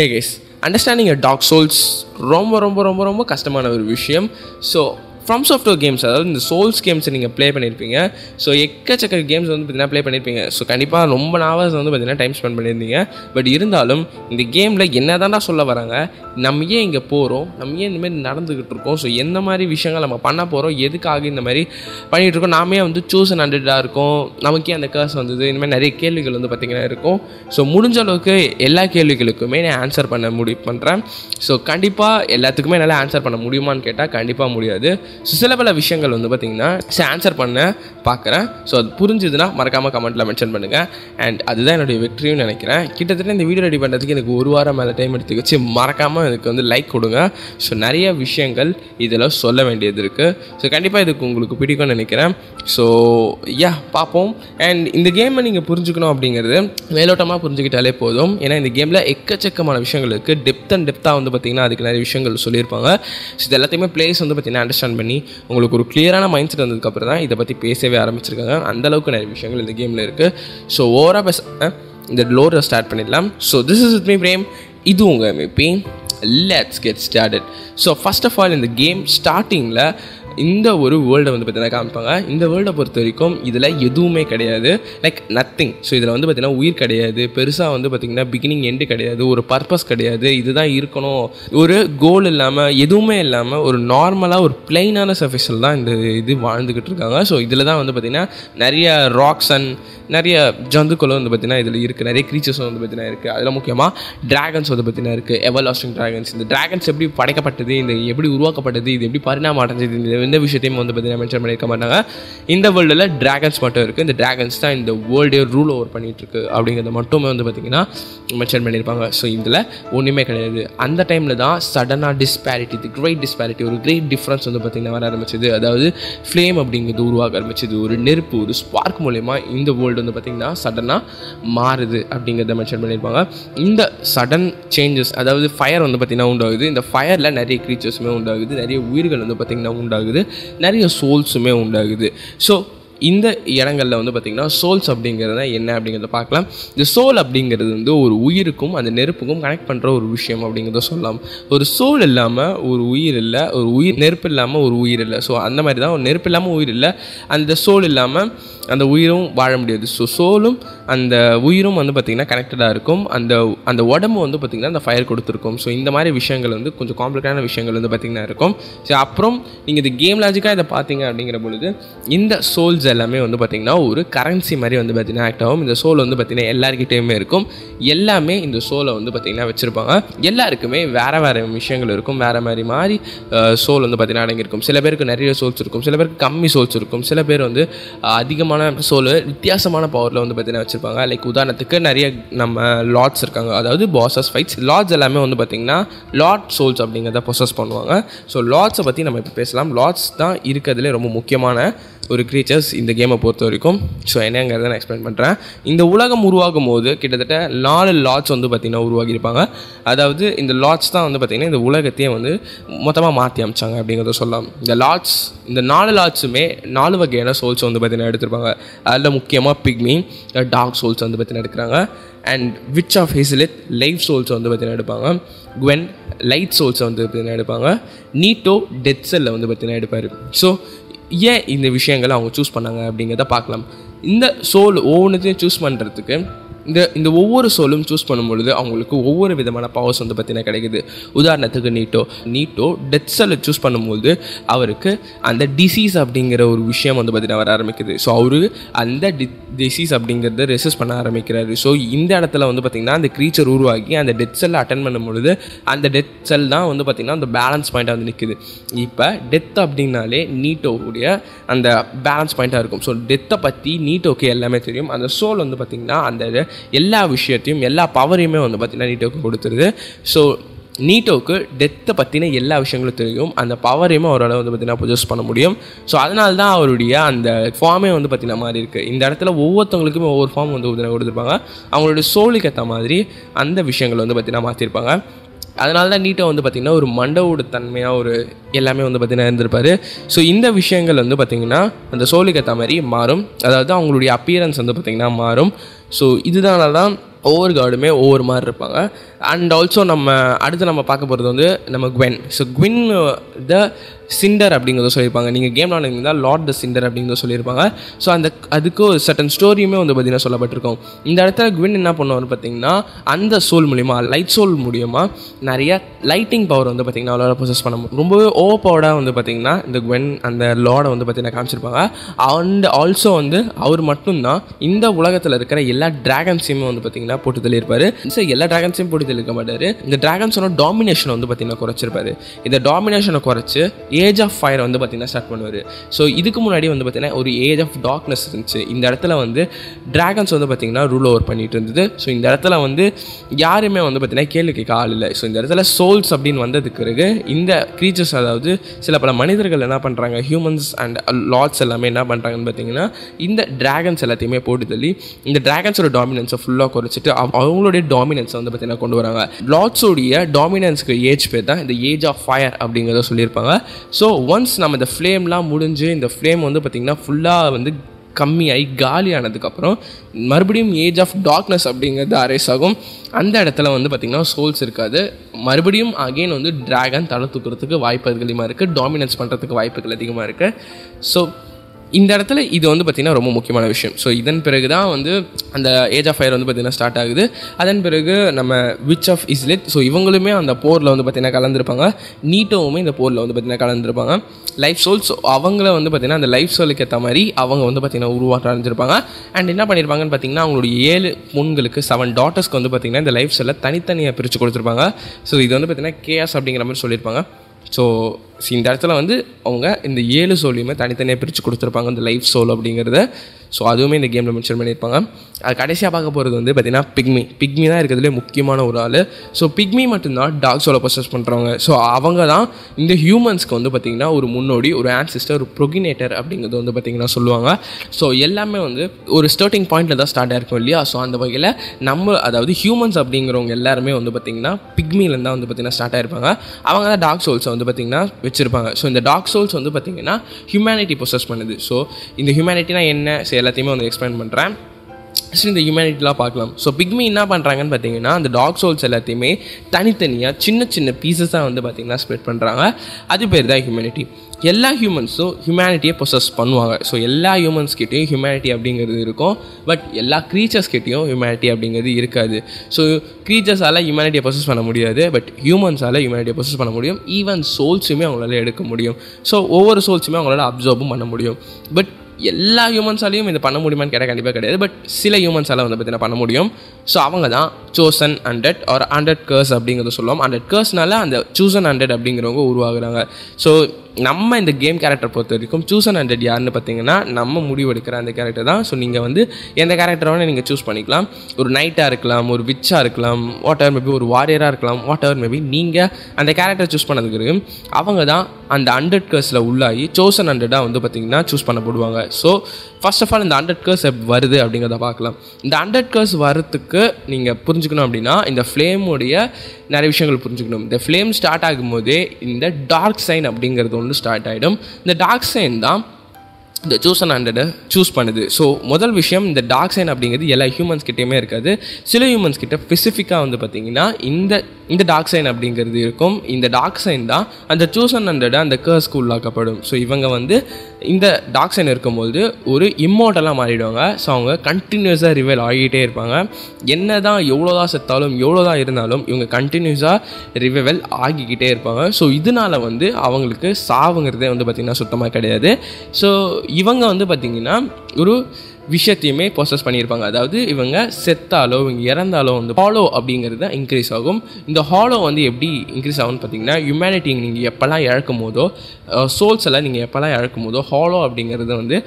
Hey guys, understanding a Dark Souls ரொம்ப கஷ்டமான ஒரு விஷயம். ஸோ From Software games, அதாவது இந்த சோல்ஸ் கேம்ஸ் நீங்கள் ப்ளே பண்ணியிருப்பீங்க. ஸோ எக்கச்சக்க கேம்ஸ் வந்து பார்த்தீங்கன்னா ப்ளே பண்ணியிருப்பீங்க. ஸோ கண்டிப்பாக ரொம்ப ஹவர்ஸ் வந்து பார்த்தீங்கன்னா டைம் ஸ்பெண்ட் பண்ணியிருந்தீங்க. பட் இருந்தாலும் இந்த கேமில் என்ன தான்டா சொல்ல வராங்க, நம்ம ஏன் இங்கே போகிறோம், நம்ம ஏன் இந்தமாதிரி நடந்துக்கிட்டு இருக்கோம், ஸோ எந்த மாதிரி விஷயங்கள் நம்ம பண்ண போகிறோம், எதுக்காக இந்த மாதிரி பண்ணிகிட்ருக்கோம், நாமே வந்து சூஸ் அண்ட் ஹண்ட்ரடாக இருக்கும், நமக்கே அந்த கேர்ஸ் வந்தது, இந்தமாதிரி நிறைய கேள்விகள் வந்து பார்த்திங்கன்னா இருக்கும். ஸோ முடிஞ்ச அளவுக்கு எல்லா கேள்விகளுக்குமே நான் ஆன்சர் பண்ண முடிவு பண்ணுறேன். ஸோ கண்டிப்பாக எல்லாத்துக்குமே என்னால் ஆன்சர் பண்ண முடியுமான்னு கேட்டால் கண்டிப்பாக முடியாது. ஸோ சில பல விஷயங்கள் வந்து பார்த்திங்கன்னா ஆன்சர் பண்ண பார்க்குறேன். ஸோ அது புரிஞ்சுதுன்னா மறக்காமல் கமெண்ட்டில் மென்ஷன் பண்ணுங்கள். அண்ட் அதுதான் என்னுடைய வெற்றியும் நினைக்கிறேன். கிட்டத்தட்ட இந்த வீடியோ ரெடி பண்ணுறதுக்கு எனக்கு ஒரு வாரம் மேலே டைம் எடுத்துக்கிச்சு. மறக்காமல் இதுக்கு வந்து லைக் கொடுங்க. ஸோ நிறைய விஷயங்கள் இதில் சொல்ல வேண்டியது இருக்குது. ஸோ கண்டிப்பாக இதுக்கு உங்களுக்கு பிடிக்கும்னு நினைக்கிறேன். ஸோ யா பார்ப்போம். அண்ட் இந்த கேமை நீங்கள் புரிஞ்சுக்கணும் அப்படிங்கிறது மேலோட்டமாக புரிஞ்சுக்கிட்டாலே போதும். ஏன்னா இந்த கேமில் எக்கச்சக்கமான விஷயங்கள் இருக்குது. டெப்த் அண்ட் டெப்த்தாக வந்து பார்த்திங்கன்னா அதுக்கு நிறைய விஷயங்கள் சொல்லியிருப்பாங்க. ஸோ இது எல்லாத்தையுமே பிளேஸ் வந்து பார்த்திங்கன்னா அண்டர்ஸ்டாண்ட் பண்ணி உங்களுக்கு ஒரு கிளியரான மைண்ட் செட் வந்ததுக்கப்புறம் தான் இதை பற்றி பேசவே ஆரம்பிச்சிருக்காங்க. அந்தளவுக்கு நிறைய விஷயங்கள் இந்த கேமில் இருக்குது. ஸோ ஓவராக பேச இந்த லோரை ஸ்டார்ட் பண்ணிடலாம். So this is with me Prem, இது உங்கள் MVP. Let's get started. So first of all இந்த கேம் ஸ்டார்டிங்கில் இந்த ஒரு வேர்ல்டை வந்து பார்த்தீங்கன்னா காமிப்பாங்க. இந்த வேர்ல்டை பொறுத்த வரைக்கும் இதில் எதுவுமே கிடையாது, லைக் நத்திங். ஸோ இதில் வந்து பார்த்திங்கன்னா உயிர் கிடையாது, பெருசாக வந்து பார்த்திங்கன்னா பிகினிங் எண்டு கிடையாது, ஒரு பர்பஸ் கிடையாது, இதுதான் இருக்கணும், ஒரு கோல் இல்லாமல் எதுவுமே இல்லாமல் ஒரு நார்மலாக ஒரு பிளெயினான சர்ஃபேஸில் தான் இந்த இது வாழ்ந்துக்கிட்டு இருக்காங்க. ஸோ இதில் தான் வந்து பார்த்திங்கன்னா நிறைய ராக்ஸ் அண்ட் நிறைய ஜந்துக்களும் வந்து பார்த்திங்கன்னா இதில் இருக்குது, நிறைய க்ரீச்சர்ஸும் வந்து பார்த்திங்கன்னா இருக்குது. அதில் முக்கியமாக ட்ராகன்ஸ் வந்து பார்த்திங்கன்னா இருக்குது, எவர்லாஸ்டிங் ட்ராகன்ஸ். இந்த ட்ராகன்ஸ் எப்படி படைக்கப்பட்டது, இந்த எப்படி உருவாக்கப்பட்டது, இது எப்படி பரிணாமம் அடைஞ்சது, இந்த விஷயத்தையும் வந்து பார்த்திங்கன்னா மென்ஷன் பண்ணியிருக்க மாட்டாங்க. இந்த வேர்ல்டில் ட்ராகன்ஸ் மட்டும் இருக்குது. இந்த ட்ராகன்ஸ் தான் இந்த வேர்ல்டே ரூல் ஓவர் பண்ணிகிட்ருக்கு அப்படிங்கிறத மட்டுமே வந்து பார்த்திங்கன்னா மென்ஷன் பண்ணியிருப்பாங்க. ஸோ இதில் ஒன்றுமே கிடையாது. அந்த டைமில் தான் சடனாக டிஸ்பேரிட்டி, தி கிரேட் டிஸ்பேரிட்டி, ஒரு கிரேட் டிஃப்ரென்ஸ் வந்து பார்த்திங்கன்னா வர ஆரம்பிச்சது. அதாவது ஃப்ளேம் அப்படிங்கிறது உருவாக ஆரம்பிச்சது. ஒரு நெருப்பு, ஒரு ஸ்பார்க் மூலயமா இந்த வேர்ல்டு வந்து பார்த்திங்கன்னா சடனாக மாறுது அப்படிங்கிறத மென்ஷன் பண்ணியிருப்பாங்க. இந்த சடன் சேஞ்சஸ், அதாவது ஃபயர் வந்து பார்த்திங்கன்னா உண்டாகுது. இந்த ஃபயரில் நிறைய க்ரீச்சர்ஸுமே உண்டாகுது, நிறைய உயிர்கள் வந்து பார்த்திங்கன்னா உண்டாகுது, நிறைய சோல்ஸுமே உண்டாகுது. ஸோ இந்த இடங்களில் வந்து பார்த்திங்கன்னா சோல்ஸ் அப்படிங்கிறது என்ன அப்படிங்கிறத பார்க்கலாம். இந்த சோல் அப்படிங்கிறது வந்து ஒரு உயிருக்கும் அந்த நெருப்புக்கும் கனெக்ட் பண்ணுற ஒரு விஷயம் அப்படிங்கிறத சொல்லலாம். ஒரு சோல் இல்லாமல் ஒரு உயிர் இல்லை, ஒரு உயிர் நெருப்பு இல்லாமல் ஒரு உயிர் இல்லை. ஸோ அந்த மாதிரி தான் ஒரு நெருப்பு இல்லாமல் உயிர் இல்லை, அந்த சோல் இல்லாமல் அந்த உயிரும் வாழ முடியாது. ஸோ சோலும் அந்த உயிரும் வந்து பார்த்திங்கன்னா கனெக்டடாக இருக்கும். அந்த உடம்பு வந்து பார்த்திங்கன்னா அந்த ஃபயர் கொடுத்துருக்கும். ஸோ இந்த மாதிரி விஷயங்கள் வந்து கொஞ்சம் காம்ப்ளிகேட்டான விஷயங்கள் வந்து பார்த்திங்கன்னா இருக்கும். ஸோ அப்புறம் நீங்கள் இது கேம் லாஜிக்காக இதை பார்த்தீங்க அப்படிங்கிற பொழுது இந்த சோல்ஸ் எல்லாமே வந்து பார்த்திங்கன்னா ஒரு கரன்சி மாதிரி வந்து பார்த்திங்கன்னா ஆக்ட் ஆகும். இந்த சோல் வந்து பார்த்திங்கன்னா எல்லாருக்கிட்டையுமே இருக்கும். எல்லாமே இந்த சோலை வந்து பார்த்திங்கன்னா வச்சுருப்பாங்க. எல்லாருக்குமே வேறு வேறு விஷயங்கள் இருக்கும், வேறு மாதிரி மாதிரி சோல் வந்து பார்த்திங்கன்னா அடங்கியிருக்கும். சில பேருக்கு நிறைய சோல்ஸ் இருக்கும், சில பேருக்கு கம்மி சோல்ஸ் இருக்கும், சில பேர் வந்து அதிகமான சோல் வித்தியாசமான பவரில் வந்து பார்த்திங்கன்னா வச்சுருப்பாங்க. லைக் உதாரணத்துக்கு நிறைய நம்ம லார்ட்ஸ் இருக்காங்க, அதாவது பாசஸ் ஃபைட்ஸ். லார்ட்ஸ் எல்லாமே வந்து பார்த்திங்கன்னா லார்ட் சோல்ஸ் அப்படிங்கிறத பொசஸ் பண்ணுவாங்க. ஸோ லார்ட்ஸை பற்றி நம்ம இப்போ பேசலாம். லார்ட்ஸ் தான் இருக்கிறதுலே ரொம்ப முக்கியமான ஒரு க்ரீச்சர்ஸ் இந்த கேமை பொறுத்த வரைக்கும். ஸோ என்னங்கிறத நான் எக்ஸ்பிளைன் பண்ணுறேன். இந்த உலகம் உருவாகும் போது கிட்டத்தட்ட 4 லாட்ஸ் வந்து பார்த்திங்கன்னா உருவாகியிருப்பாங்க. அதாவது இந்த லாட்ஸ் தான் வந்து பார்த்திங்கன்னா இந்த உலகத்தையே வந்து மொத்தமாக மாற்றி அமைச்சாங்க அப்படிங்கிறத சொல்லலாம். இந்த லாட்ஸ், இந்த 4 லாட்ஸுமே 4 வகையான சோல்ஸ் வந்து பார்த்திங்கன்னா எடுத்திருப்பாங்க. அதில் முக்கியமாக பிக்மி, டார்க் சோல்ஸ் வந்து பார்த்திங்கன்னா எடுக்கிறாங்க. And witch of Izalith, life சோல்ஸை வந்து பார்த்திங்கன்னா எடுப்பாங்க. குவென், லைட் சோல்ஸை வந்து பார்த்திங்கன்னா எடுப்பாங்க. நீட்டோ, டெத் செல்லை வந்து பார்த்திங்கன்னா எடுப்பார். ஸோ ஏன் இந்த விஷயங்களை அவங்க சூஸ் பண்ணாங்க அப்படிங்கிறத பார்க்கலாம். இந்த சோல் ஒவ்வொன்றுத்தையும் சூஸ் பண்ணுறதுக்கு இந்த ஒவ்வொரு சோலும் சூஸ் பண்ணும்பொழுது அவங்களுக்கு ஒவ்வொரு விதமான பவர்ஸ் வந்து பார்த்திங்கன்னா கிடைக்குது. உதாரணத்துக்கு நீட்டோ டெத் செல்லை சூஸ் பண்ணும்போது அவருக்கு அந்த டிசீஸ் அப்படிங்கிற ஒரு விஷயம் வந்து பார்த்திங்கன்னா வர ஆரம்பிக்குது. ஸோ அவரு அந்த டிசீஸ் அப்படிங்கிறத ரெசிஸ்ட் பண்ண ஆரம்பிக்கிறாரு. ஸோ இந்த இடத்துல வந்து பார்த்திங்கன்னா அந்த க்ரீச்சர் உருவாகி அந்த டெத் செல்லை அட்டன் பண்ணும்பொழுது அந்த டெத் செல் தான் வந்து பார்த்திங்கன்னா அந்த பேலன்ஸ் பாயிண்ட்டாக வந்து நிற்குது. இப்போ டெத் அப்படின்னாலே நீட்டோவுடைய அந்த பேலன்ஸ் பாயிண்ட்டாக இருக்கும். ஸோ டெத்தை பற்றி நீட்டோக்கு எல்லாமே தெரியும். அந்த சோல் வந்து பார்த்திங்கன்னா அந்த எல்லா விஷயத்தையும் எல்லா பவரையுமே வந்து பார்த்திங்கன்னா நீட்டோக்கு கொடுத்துருது. ஸோ நீட்டோவுக்கு டெத்தை பற்றின எல்லா விஷயங்களும் தெரியும். அந்த பவரையுமே அவரால் வந்து பார்த்திங்கன்னா பொசஸ் பண்ண முடியும். ஸோ அதனால தான் அவருடைய அந்த ஃபார்மே வந்து பார்த்திங்கன்னா மாதிரி இருக்குது. இந்த இடத்துல ஒவ்வொருத்தவங்களுக்குமே ஒவ்வொரு ஃபார்ம் வந்து கொடுத்துருப்பாங்க. அவங்களுடைய சோலுக்கு ஏற்ற மாதிரி அந்த விஷயங்கள் வந்து பார்த்திங்கன்னா மாற்றிருப்பாங்க. அதனால தான் நீட்டோ வந்து பார்த்திங்கன்னா ஒரு மண்டவோட தன்மையாக ஒரு எல்லாமே வந்து பார்த்திங்கன்னா இருந்திருப்பார். ஸோ இந்த விஷயங்கள் வந்து பார்த்திங்கன்னா அந்த சோலுக்கு ஏற்ற மாதிரி மாறும். அதாவது அவங்களுடைய அப்பியரன்ஸ் வந்து பார்த்திங்கன்னா மாறும். ஸோ இதனால தான் ஒவ்வொரு கார்டுமே ஒவ்வொரு மாதிரி இருப்பாங்க. அண்ட் ஆல்சோ நம்ம அடுத்து நம்ம பார்க்க போகிறது வந்து நம்ம Gwen. So Gwen the Schindler's அப்படிங்கிறத சொல்லியிருப்பாங்க. நீங்கள் கேம் விளாண்டிங்கன்னா லார்ட் த சிண்டர் அப்படிங்கிறத சொல்லியிருப்பாங்க. ஸோ அந்த அதுக்கு ஒரு சர்டன் ஸ்டோரியுமே வந்து பார்த்திங்கன்னா சொல்லப்பட்டிருக்கோம். இந்த இடத்துல குவென் என்ன பண்ணுவார்னு பார்த்திங்கன்னா அந்த சோல் மூலிமா, லைட் சோல் மூலிமா நிறையா லைட்டிங் பவர் வந்து பார்த்திங்கன்னா அவளோட ப்ரொசஸ் பண்ண முடியும். ரொம்பவே ஓவர் பவர்டாக வந்து பார்த்திங்கன்னா இந்த குவென் அந்த லார்டை வந்து பார்த்திங்கன்னா காமிச்சிருப்பாங்க. அண்ட் ஆல்சோ வந்து அவர் மட்டும்தான் இந்த உலகத்தில் இருக்கிற எல்லா ட்ராகன்ஸையுமே வந்து பார்த்திங்கன்னா போட்டு தள்ளியிருப்பார். ஸோ எல்லா ட்ராகன்ஸையும் போட்டு தள்ளிருக்க மாட்டார். இந்த ட்ராகன்ஸோட டாமினேஷனை வந்து பார்த்திங்கன்னா குறைச்சிருப்பார். இந்த டாமினேஷனை குறைச்சி ஏஜ் ஆஃப் ஃபயர் வந்து பார்த்திங்கன்னா ஸ்டார்ட் பண்ணுவார். ஸோ இதுக்கு முன்னாடி வந்து பார்த்திங்கன்னா ஒரு ஏஜ் ஆஃப் டார்க்னஸ் இருந்துச்சு. இந்த இடத்துல வந்து ட்ராகன்ஸ் வந்து பார்த்திங்கன்னா ரூல் ஓவர் பண்ணிகிட்டு இருந்தது. ஸோ இந்த இடத்துல வந்து யாருமே வந்து பார்த்திங்கன்னா கேள்வி கேட்க ஆள் இல்லை. ஸோ இந்த இடத்துல சோல்ஸ் அப்படின்னு வந்ததுக்கு பிறகு இந்த க்ரீச்சர்ஸ், அதாவது சில பல மனிதர்கள் என்ன பண்ணுறாங்க, ஹியூமன்ஸ் அண்ட் லார்ட்ஸ் எல்லாமே என்ன பண்ணுறாங்கன்னு பார்த்திங்கன்னா இந்த ட்ராகன்ஸ் எல்லாத்தையுமே போட்டு தள்ளி இந்த ட்ராகன்ஸோட டாமினன்ஸை ஃபுல்லாக குறைச்சிட்டு அவங்களுடைய டாமினன்ஸை வந்து பார்த்திங்கன்னா கொண்டு வராங்க. லார்ட்ஸோடைய டாமினன்ஸுக்கு ஏஜ் பேர் தான் இந்த ஏஜ் ஆஃப் ஃபயர் அப்படிங்கிறத சொல்லியிருப்பாங்க. ஸோ ஒன்ஸ் நம்ம இந்த ஃப்ளேம்லாம் முடிஞ்சு இந்த ஃப்ளேம் வந்து பார்த்திங்கன்னா ஃபுல்லாக வந்து கம்மியாகி காலியானதுக்கப்புறம் மறுபடியும் ஏஜ் ஆஃப் டார்க்னஸ் அப்படிங்கிறது அரேஸ் ஆகும். அந்த இடத்துல வந்து பார்த்திங்கன்னா சோல்ஸ் இருக்காது. மறுபடியும் அகெயின் வந்து ட்ராகன் தலை தூக்கிறதுக்கு வாய்ப்புகள் அதிகமாக இருக்குது, டாமினன்ஸ் பண்ணுறதுக்கு வாய்ப்புகள் அதிகமாக இருக்குது. ஸோ இந்த இடத்துல இது வந்து பார்த்திங்கன்னா ரொம்ப முக்கியமான விஷயம். ஸோ இதன் பிறகு தான் வந்து அந்த ஏஜ் ஆஃப் ஃபயர் வந்து பார்த்திங்கன்னா ஸ்டார்ட் ஆகுது. அதன் பிறகு நம்ம விச் ஆஃப் இஸ்லித், ஸோ இவங்களுமே அந்த போரில் வந்து பார்த்திங்கன்னா கலந்துருப்பாங்க. நீட்டோவுமே இந்த போரில் வந்து பார்த்திங்கன்னா கலந்துருப்பாங்க. லைஃப் சோல்ஸ் அவங்கள வந்து பார்த்திங்கன்னா அந்த லைஃப் சோலுக்கு ஏற்ற மாதிரி அவங்க வந்து பார்த்திங்கன்னா உருவாக்க ஆரம்பிச்சிருப்பாங்க. அண்ட் என்ன பண்ணியிருப்பாங்கன்னு பார்த்திங்கன்னா அவங்களுடைய 7 பொண்களுக்கு 7 டாட்டர்ஸ்க்கு வந்து பார்த்திங்கன்னா இந்த லைஃப் சோலில் தனித்தனியாக பிரித்து கொடுத்துருப்பாங்க. ஸோ இது வந்து பார்த்திங்கன்னா கேஸ் அப்படிங்கிற மாதிரி சொல்லியிருப்பாங்க. ஸோ இந்த இடத்துல வந்து அவங்க இந்த 7 சோலையுமே தனித்தனியாக பிரித்து கொடுத்துருப்பாங்க இந்த லைஃப் சோல் அப்படிங்கிறத. ஸோ அதுவுமே இந்த கேமில் மென்ஷன் பண்ணியிருப்பாங்க. அது கடைசியாக பார்க்க போகிறது வந்து பார்த்திங்கன்னா பிக்மி. பிக்மி தான் இருக்கிறதுலே முக்கியமான ஒரு ஆள். ஸோ பிக்மி மட்டும்தான் டார்க் சோலை ப்ரொசஸ் பண்ணுறவங்க. ஸோ அவங்க தான் இந்த ஹியூமன்ஸ்க்கு வந்து பார்த்திங்கன்னா ஒரு முன்னோடி, ஒரு ஆன்சிஸ்டர், ஒரு ப்ரொகினேட்டர் அப்படிங்கிறது வந்து பார்த்திங்கன்னா சொல்லுவாங்க. ஸோ எல்லாமே வந்து ஒரு ஸ்டார்டிங் பாயிண்டில் தான் ஸ்டார்ட் ஆகிருக்கும் இல்லையா. ஸோ அந்த வகையில் நம்ம, அதாவது ஹியூமன்ஸ் அப்படிங்கிறவங்க எல்லாருமே வந்து பார்த்திங்கன்னா பிக்மிலேருந்து தான் வந்து பார்த்திங்கன்னா ஸ்டார்ட் ஆகிருப்பாங்க. அவங்க தான் டார்க் சோல்ஸை வந்து பார்த்திங்கன்னா வச்சுருப்பாங்க. ஸோ இந்த டார்க் சோல்ஸ் வந்து பார்த்திங்கன்னா ஹியூமனிட்டி ப்ரொசஸ் பண்ணுது. ஸோ இந்த ஹியூமனிட்டினா என்ன, எல்லாத்தையுமே வந்து எக்ஸ்பிளைன் பண்ணுறேன். ஸோ இந்த ஹியூமனிட்டிலாம் பார்க்கலாம். ஸோ பிக்மி என்ன பண்ணுறாங்கன்னு பார்த்தீங்கன்னா அந்த டார்க் சோல்ஸ் எல்லாத்தையுமே தனித்தனியாக சின்ன சின்ன பீசஸாக வந்து பார்த்திங்கன்னா ஸ்ப்ரெட் பண்ணுறாங்க. அது பேர் தான் ஹியூமனிட்டி. எல்லா ஹியூமன்ஸும் ஹியூமனிட்டியை ப்ரொசஸ் பண்ணுவாங்க. ஸோ எல்லா ஹியூமன்ஸ்கிட்டையும் ஹியூமனிட்டி அப்படிங்கிறது இருக்கும். பட் எல்லா க்ரீச்சர்ஸ்கிட்டையும் ஹியூமனிட்டி அப்படிங்கிறது இருக்காது. ஸோ க்ரீச்சர்ஸால் ஹியூமனிட்டியை ப்ரொசஸ் பண்ண முடியாது. பட் ஹியூமன்ஸால் ஹியூமனிட்டியை ப்ரொசஸ் பண்ண முடியும். ஈவன் சோல்ஸுமே அவங்களால எடுக்க முடியும். ஸோ ஒவ்வொரு சோல்ஸுமே அவங்களால அப்சர்வும் பண்ண முடியும். பட் எல்லா ஹியூமன்ஸாலையும் இது பண்ண முடியுமான்னு கேட்டால் கண்டிப்பாக கிடையாது. பட் சில ஹியூமன்ஸால் வந்து பார்த்திங்கன்னா பண்ண முடியும். ஸோ அவங்க தான் சோசன் 100 ஒரு 100 கர்ஸ் அப்படிங்கிறத சொல்லுவோம். 100 கர்ஸ்னால அந்த சூசன் 100 அப்படிங்கிறவங்க உருவாகுறாங்க. ஸோ நம்ம இந்த கேம் கேரக்டர் பொறுத்த வரைக்கும் சூசன் 100 யாருன்னு பார்த்திங்கன்னா நம்ம முடிவெடுக்கிற அந்த கேரக்டர் தான். ஸோ நீங்கள் வந்து எந்த கேரக்டராக நீங்கள் சூஸ் பண்ணிக்கலாம். ஒரு நைட்டாக இருக்கலாம், ஒரு விச்சாக இருக்கலாம், வாட் எவர் மேபி ஒரு வாரியராக இருக்கலாம், வாட் எவர் மேபி. நீங்கள் அந்த கேரக்டர் சூஸ் பண்ணதுக்கு அவங்க தான் அந்த 100 கர்ஸில் உள்ளாகி சோசன் 100ஆக வந்து பார்த்திங்கன்னா சூஸ் பண்ணப்படுவாங்க. ஸோ ஃபர்ஸ்ட் ஆஃப் ஆல் இந்த 100 கர்ஸ் வருது அப்படிங்கிறத பார்க்கலாம். இந்த 100 கர்ஸ் வரத்துக்கு நீங்கள் புரிஞ்சுக்கணும் அப்படின்னா இந்த ஃப்ளேமுடைய நிறைய விஷயங்கள் புரிஞ்சுக்கணும். இந்த ஃப்ளேம் ஸ்டார்ட் ஆகும்போதே இந்த டார்க் சைன் அப்படிங்கிறது ஒன்று ஸ்டார்ட் ஆகிடும். இந்த டார்க் சைன் தான் இந்த சூசன் 100 சூஸ் பண்ணுது. ஸோ முதல் விஷயம், இந்த டார்க் சைன் அப்படிங்கிறது எல்லா ஹியூமன்ஸ்கிட்டையுமே இருக்காது. சில ஹியூமன்ஸ்கிட்ட ஸ்பெசிஃபிக்காக வந்து பார்த்திங்கன்னா இந்த டார்க் சைன் அப்படிங்கிறது இருக்கும். இந்த டார்க் சைன் தான் அந்த சூசன் 100 அந்த கர்ஸ்க்கு உள்ளாக்கப்படும். ஸோ இவங்க வந்து இந்த டார்க் சைன் இருக்கும்போது ஒரு இம்மோர்டலாக மாறிடுவாங்க. ஸோ அவங்க கண்டினியூஸாக ரிவைல் ஆகிட்டே இருப்பாங்க. என்ன தான் எவ்வளோதான் செத்தாலும் எவ்வளோதான் இருந்தாலும் இவங்க கண்டினியூஸாக ரிவைல் ஆகிக்கிட்டே இருப்பாங்க. ஸோ இதனால் வந்து அவங்களுக்கு சாவுங்கிறதே வந்து பார்த்திங்கன்னா சுத்தமாக கிடையாது. ஸோ இவங்க வந்து பார்த்திங்கன்னா ஒரு விஷயத்தையுமே ப்ரொசஸ் பண்ணியிருப்பாங்க. அதாவது இவங்க செத்தாலோ இவங்க இறந்தாலோ வந்து ஹாலோ அப்படிங்கிறது தான் இன்க்ரீஸ் ஆகும். இந்த ஹாலோ வந்து எப்படி இன்க்ரீஸ் ஆகும்னு பார்த்திங்கன்னா ஹியூமனிட்டி நீங்கள் எப்போல்லாம் இழக்கும் போதோ, சோல்ஸ் எல்லாம் நீங்கள் எப்போல்லாம் இழக்கும் போதோ ஹாலோ அப்படிங்கிறது வந்து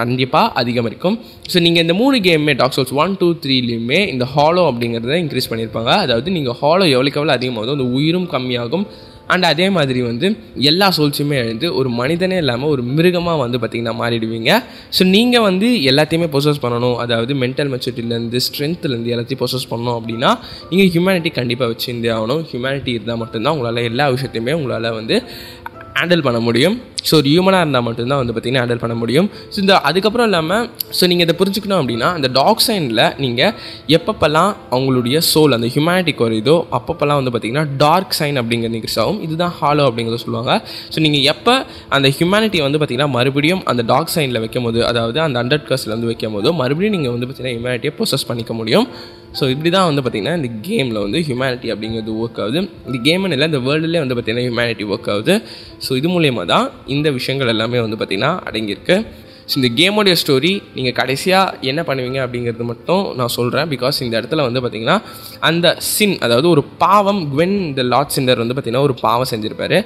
கண்டிப்பாக அதிகமாக இருக்கும். ஸோ நீங்கள் இந்த 3 கேமுமே டார்க் சோல்ஸ் 1, 2, 3லேயுமே இந்த ஹாலோ அப்படிங்கிறத இன்க்ரீஸ் பண்ணியிருப்பாங்க. அதாவது நீங்கள் ஹாலோ எவ்வளோக்கு எவ்வளோ அதிகமாகதோ அந்த உயிரும் கம்மியாகும். அண்ட் அதே மாதிரி வந்து எல்லா சோல்ஸுமே எழுந்து ஒரு மனிதனே இல்லாமல் ஒரு மிருகமாக வந்து பார்த்திங்கன்னா மாறிடுவீங்க. ஸோ நீங்கள் வந்து எல்லாத்தையுமே ப்ரொசஸ் பண்ணணும். அதாவது மென்டல் மெச்சூரிட்டிலேருந்து ஸ்ட்ரென்த்துலேருந்து எல்லாத்தையும் ப்ரொசஸ் பண்ணணும் அப்படின்னா நீங்கள் ஹியூமனிட்டி கண்டிப்பாக வச்சுருந்தே ஆகணும். ஹியூமனிட்டி இருந்தால் மட்டும்தான் உங்களால் எல்லா விஷயத்தையுமே உங்களால் வந்து ஹேண்டில் பண்ண முடியும். ஸோ ஒரு ஹியூமனாக இருந்தால் மட்டும்தான் வந்து பார்த்திங்கன்னா ஹேண்டில் பண்ண முடியும். ஸோ இந்த அதுக்கப்புறம் இல்லாமல் ஸோ நீங்கள் இதை புரிஞ்சுக்கணும் அப்படின்னா அந்த டாக் சைனில் நீங்கள் எப்பப்பெல்லாம் அவங்களுடைய சோல் அந்த ஹியூமனிட்டி குறையுதோ அப்பப்பெல்லாம் வந்து பார்த்திங்கன்னா டார்க் சைன் அப்படிங்கிறது நிகழ்ச்சி ஆகும். இதுதான் ஹாலோ அப்படிங்கிறத சொல்லுவாங்க. ஸோ நீங்கள் எப்போ அந்த ஹியூமனிட்டியை வந்து பார்த்திங்கன்னா மறுபடியும் அந்த டார்க் சைனில் வைக்கும் போது, அதாவது அந்த 100 curse வந்து வைக்கும் போதோ மறுபடியும் நீங்கள் வந்து பார்த்திங்கன்னா ஹியூமனிட்டியை ப்ரொசஸ் பண்ணிக்க முடியும். ஸோ இப்படி தான் வந்து பார்த்திங்கன்னா இந்த கேமில் வந்து ஹியூமனிட்டி அப்படிங்கிறது ஒர்க் ஆகுது. இந்த கேம்னு இல்லை, இந்த வேர்ல்டுலேயே வந்து பார்த்திங்கன்னா ஹியூமனிட்டி ஒர்க் ஆகுது. ஸோ இது மூலயமா தான் இந்த விஷயங்கள் எல்லாமே வந்து பார்த்திங்கன்னா அடங்கியிருக்கு. ஸோ இந்த கேமோடைய ஸ்டோரி நீங்கள் கடைசியாக என்ன பண்ணுவீங்க அப்படிங்கிறது மட்டும் நான் சொல்கிறேன். பிகாஸ் இந்த இடத்துல வந்து பார்த்திங்கன்னா அந்த சின், அதாவது ஒரு பாவம், குவென் த லார்ட் சின்னர் வந்து பார்த்திங்கன்னா ஒரு பாவம் செஞ்சுருப்பார்,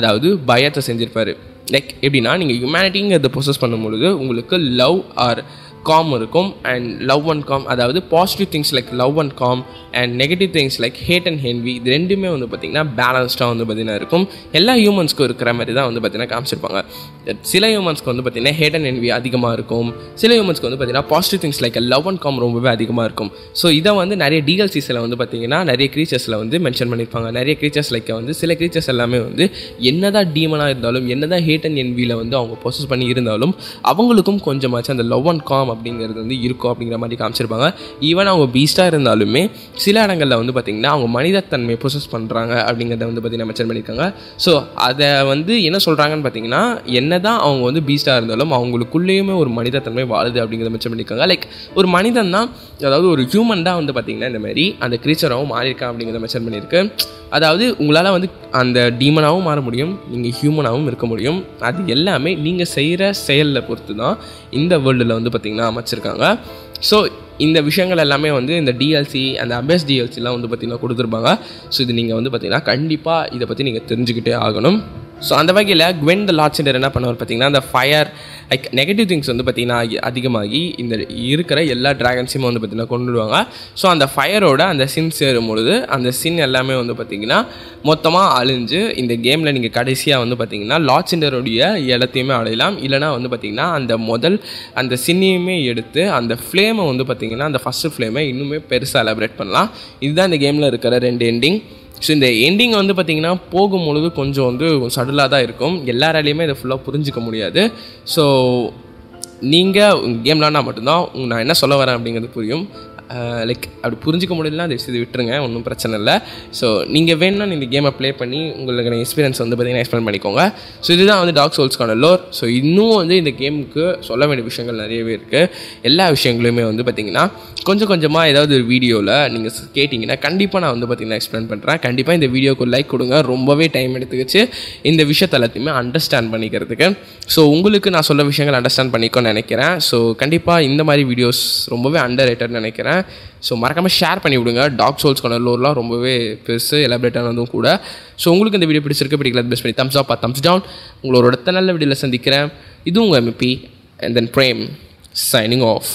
அதாவது பயத்தை செஞ்சுருப்பார். லைக் எப்படின்னா நீங்கள் ஹியூமனிட்டிங்கிறத ப்ரொசஸ் பண்ணும்பொழுது உங்களுக்கு லவ் ஆர் காம் இருக்கும். அண்ட் லவ் அண்ட் காம், அதாவது positive things like love and calm and negative things like hate and envy, இது ரெண்டுமே வந்து பார்த்திங்கன்னா பேலன்ஸ்டாக வந்து பார்த்திங்கன்னா இருக்கும். எல்லா ஹியூமன்ஸ்க்கும் இருக்கிற மாதிரி தான் வந்து பார்த்திங்கன்னா காமிச்சிருப்பாங்க. சில ஹியூமன்ஸ்க்கு வந்து பார்த்திங்கன்னா ஹேட் அண்ட் ஹென்வி அதிகமாக இருக்கும், சில ஹியூமன்ஸ்க்கு வந்து பார்த்திங்கன்னா positive things like love and calm ரொம்பவே அதிகமாக இருக்கும். ஸோ இதை வந்து நிறைய டிஎல்சிஸில் வந்து பார்த்திங்கன்னா நிறைய க்ரீச்சர்ஸில் வந்து மென்ஷன் பண்ணியிருப்பாங்க. நிறைய க்ரீச்சர்ஸ் லைக் வந்து சில க்ரீச்சர்ஸ் எல்லாமே வந்து என்ன தான் டீமனாக இருந்தாலும், என்ன தான் ஹேட் அண்ட் ஹென்வியில் வந்து அவங்க ப்ரொசஸ் பண்ணி இருந்தாலும் அவங்களுக்கும் கொஞ்சமாச்சு அந்த லவ் அண்ட் காம் அப்படிங்கிறது வந்து இருக்கும் அப்படிங்கிற மாதிரி காமிச்சிருப்பாங்க. ஈவன் அவங்க பீஸ்டாக இருந்தாலுமே சில இடங்களில் வந்து பார்த்திங்கன்னா அவங்க மனிதத்தன்மையை ப்ரொசஸ் பண்ணுறாங்க அப்படிங்கிறத வந்து பார்த்திங்கன்னா மென்ஷன் பண்ணியிருக்காங்க. ஸோ அதை வந்து என்ன சொல்கிறாங்கன்னு பார்த்திங்கன்னா என்ன தான் அவங்க வந்து பீஸ்டாக இருந்தாலும் அவங்களுக்குள்ளேயுமே ஒரு மனிதத்தன்மை வாழுது அப்படிங்கிறத மென்ஷன் பண்ணியிருக்காங்க. லைக் ஒரு மனிதன் தான், அதாவது ஒரு ஹியூமன் தான் வந்து பார்த்திங்கன்னா இந்த மாதிரி அந்த கிரீச்சராகவும் மாறியிருக்கான் அப்படிங்கிறத மென்ஷன் பண்ணியிருக்கு. அதாவது உங்களால் வந்து அந்த டீமனாகவும் மாற முடியும், நீங்கள் ஹியூமனாகவும் இருக்க முடியும். அது எல்லாமே நீங்கள் செய்கிற செயலில் பொறுத்து தான் இந்த வேர்ல்டில் வந்து பார்த்திங்கன்னா அமைச்சிருக்காங்க. ஸோ இந்த விஷயங்கள் எல்லாமே வந்து இந்த டிஎல்சி, அந்த அபேஸ் டிஎல்சிலாம் வந்து பார்த்திங்கன்னா கொடுத்துருப்பாங்க. ஸோ இது நீங்கள் வந்து பார்த்திங்கன்னா கண்டிப்பாக இதை பற்றி நீங்கள் தெரிஞ்சுக்கிட்டே ஆகணும். ஸோ அந்த வகையில் குவென் த லார்ட் சின்னர் என்ன பண்ணுவார் பார்த்திங்கன்னா அந்த ஃபயர் லைக் நெகட்டிவ் திங்ஸ் வந்து பார்த்திங்கன்னா அதிகமாகி இந்த இருக்கிற எல்லா ட்ராகன்ஸையும் வந்து பார்த்திங்கன்னா கொண்டுடுவாங்க. ஸோ அந்த ஃபயரோட அந்த சின் சேரும்பொழுது அந்த சின் எல்லாமே வந்து பார்த்திங்கன்னா மொத்தமாக அழிஞ்சு இந்த கேமில் நீங்கள் கடைசியாக வந்து பார்த்திங்கன்னா லார்ட் சின்னருடைய இடத்தையுமே அடையலாம். இல்லைனா வந்து பார்த்திங்கன்னா அந்த முதல் அந்த சின்னையுமே எடுத்து அந்த ஃப்ளேமை வந்து பார்த்திங்கன்னா அந்த ஃபஸ்ட்டு ஃப்ளேமை இன்னுமே பெருசாக எலாபரேட் பண்ணலாம். இதுதான் இந்த கேமில் இருக்கிற 2 எண்டிங். ஸோ இந்த எண்டிங் வந்து பார்த்திங்கன்னா போகும்பொழுது கொஞ்சம் வந்து சடலாக தான் இருக்கும். எல்லாராலையுமே இதை ஃபுல்லாக புரிஞ்சிக்க முடியாது. ஸோ நீங்கள் கேம் விளாண்டா மட்டும்தான் நான் என்ன சொல்ல வரேன் அப்படிங்கிறது புரியும். லைக் அப்படி புரிஞ்சிக்க முடியலன்னா அதை இது விட்டுருங்க, ஒன்றும் பிரச்சனை இல்லை. ஸோ நீங்கள் வேணும்னா இந்த கேமை ப்ளே பண்ணி உங்களுக்கு எக்ஸ்பீரியன்ஸ் வந்து பார்த்திங்கன்னா எக்ஸ்பிளைன் பண்ணிக்கோங்க. ஸோ இதுதான் வந்து டார்க் சோல்ஸ்க்கான லோர். ஸோ இன்னும் வந்து இந்த கேமுக்கு சொல்ல வேண்டிய விஷயங்கள் நிறையவே இருக்குது. எல்லா விஷயங்களுமே வந்து பார்த்திங்கன்னா கொஞ்சம் கொஞ்சமாக ஏதாவது ஒரு வீடியோவில் நீங்கள் கேட்டிங்கன்னா கண்டிப்பாக நான் வந்து பார்த்திங்கன்னா எக்ஸ்பிளைன் பண்ணுறேன். கண்டிப்பாக இந்த வீடியோக்கு ஒரு லைக் கொடுங்க. ரொம்பவே டைம் எடுத்துக்கிச்சு இந்த விஷயத்தை எல்லாத்தையுமே அண்டர்ஸ்டாண்ட் பண்ணிக்கிறதுக்கு. ஸோ உங்களுக்கு நான் சொல்ல விஷயங்கள் அண்டர்ஸ்டாண்ட் பண்ணிக்கோன்னு நினைக்கிறேன். ஸோ கண்டிப்பாக இந்த மாதிரி வீடியோஸ் ரொம்பவே அண்டர்ரேட்டட்னு நினைக்கிறேன். ஸோ மறக்காமல் ஷேர் பண்ணி விடுங்க. டார்க் சோல்ஸ்க்கான லோர்லாம் ரொம்பவே பெருசு, எலாபரேட்டானதும் கூட. ஸோ உங்களுக்கு இந்த வீடியோ பிடிச்சிருக்கு பிடிக்கல பெஸ்ட் பண்ணி தம்ஸ் அப் தம்ஸ் டவுன். உங்களோட நல்ல வீடியோவில் சந்திக்கிறேன். இது உங்கள் MVP and then Prem signing off.